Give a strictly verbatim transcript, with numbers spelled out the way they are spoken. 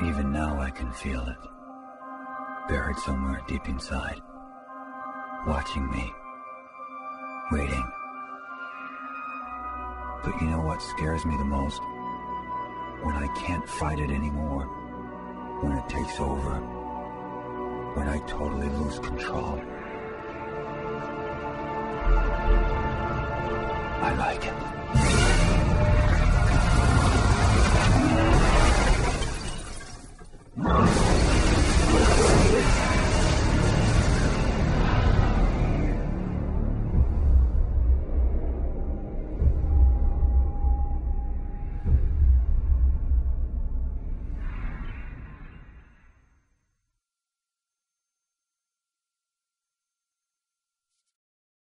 Even now I can feel it, buried somewhere deep inside, watching me, waiting. But you know what scares me the most? When I can't fight it anymore, when it takes over, when I totally lose control. I like it.